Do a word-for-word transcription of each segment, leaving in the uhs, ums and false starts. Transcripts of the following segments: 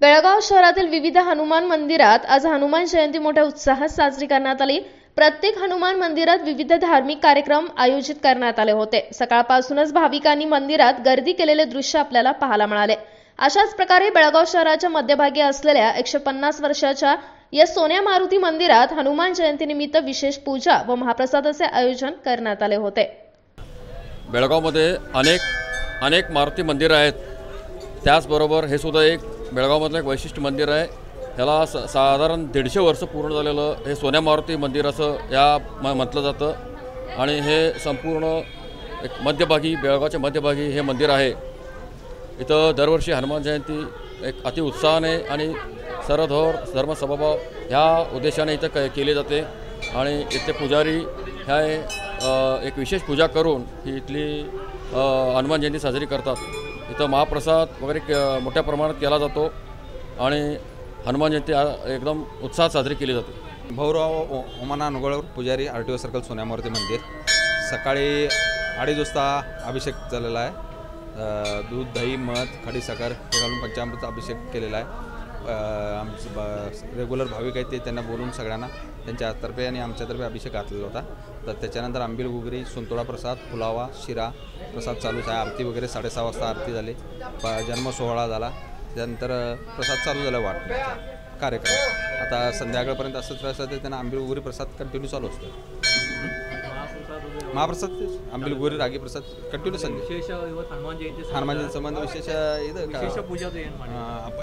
बेळगाव शहरातील विविध हनुमान मंदिरात आज हनुमान जयंती मोठ्या उत्साहात साजरी करण्यात आली। प्रत्येक हनुमान मंदिरात विविध धार्मिक कार्यक्रम आयोजित करण्यात आले होते। सकाळपासूनच भाविकांनी मंदिरात गर्दी केलेले दृश्य आपल्याला पाहायला मिळाले। अशाच प्रकारे बेळगाव शहराच्या मध्यभागी असलेल्या एकशे पन्नास वर्षाच्या या सोन्या मारुती मंदिरात हनुमान जयंती निमित्त विशेष पूजा व महाप्रसादाचे आयोजन करण्यात आले होते। बेळगावमध्ये अनेक अनेक मारुती मंदिर आहेत, त्याचबरोबर हे सुद्धा एक बेळगावमधलं एक वैशिष्ट्य मंदिर आहे। ह्याला स साधारण दीडशे वर्ष पूर्ण झालेलं हे सोन्या मारुती मंदिर असं या म्हटलं जातं आणि हे संपूर्ण एक मध्यभागी बेळगावच्या मध्यभागी हे मंदिर आहे। इथं दरवर्षी हनुमान जयंती एक अति उत्साहाने आणि सरधोर धर्मसमभाव ह्या उद्देशाने इथं क केली जाते आणि इथले पुजारी ह्या एक विशेष पूजा करून ही इथली हनुमान जयंती साजरी करतात। इथं महाप्रसाद वगैरे मोठ्या प्रमाणात केला जातो आणि हनुमान जयंती एकदम उत्साहात साजरी केली जाते। भाऊराव ओमाना अनुगळवर Pujari R T O circle सोन्या मारुती मंदिर सकाळी अडीच वाजता अभिषेक झालेला आहे। दूध दही मध खडी साखर हे घालून पंचामृत अभिषेक केलेला आहे। आमचे रेग्युलर भाविक आहेत ते त्यांना बोलून सगळ्यांना त्यांच्यातर्फे आणि आमच्यातर्फे अभिषेक घातलेला होता। तर त्याच्यानंतर आंबील घुगरी संतोडा प्रसाद फुलावा शिरा प्रसाद चालूच आहे। आरती वगैरे साडेसहा वाजता आरती झाली, जन्म सोहळा झाला, त्यानंतर प्रसाद चालू झाला वाटण्याचा कार्यक्रम। आता संध्याकाळपर्यंत असंच राहतं, त्यांना आंबील घुगरी प्रसाद कंटिन्यू चालू असतो। महाप्रसाद आंबील घुगरी रागी प्रसाद कंटिन्यू संधी हनुमान जयंती संबंध विशेष इथं पूजा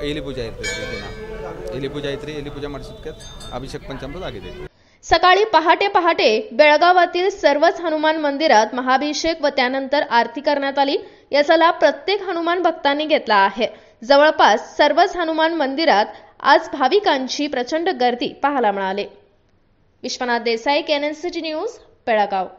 एली पूजा येते एली पूजा येते एली पूजा माडसुटक्यात अभिषेक पंचामृत आगे। सकाळी पहाटे पहाटे बेळगावातील सर्वच हनुमान मंदिरात महाभिषेक व त्यानंतर आरती करण्यात आली। याचा लाभ प्रत्येक हनुमान भक्तांनी घेतला आहे। जवळपास सर्वच हनुमान मंदिरात आज भाविकांची प्रचंड गर्दी पाहायला मिळाली। Vishwanath Desai, K N N C T news, Belgaum.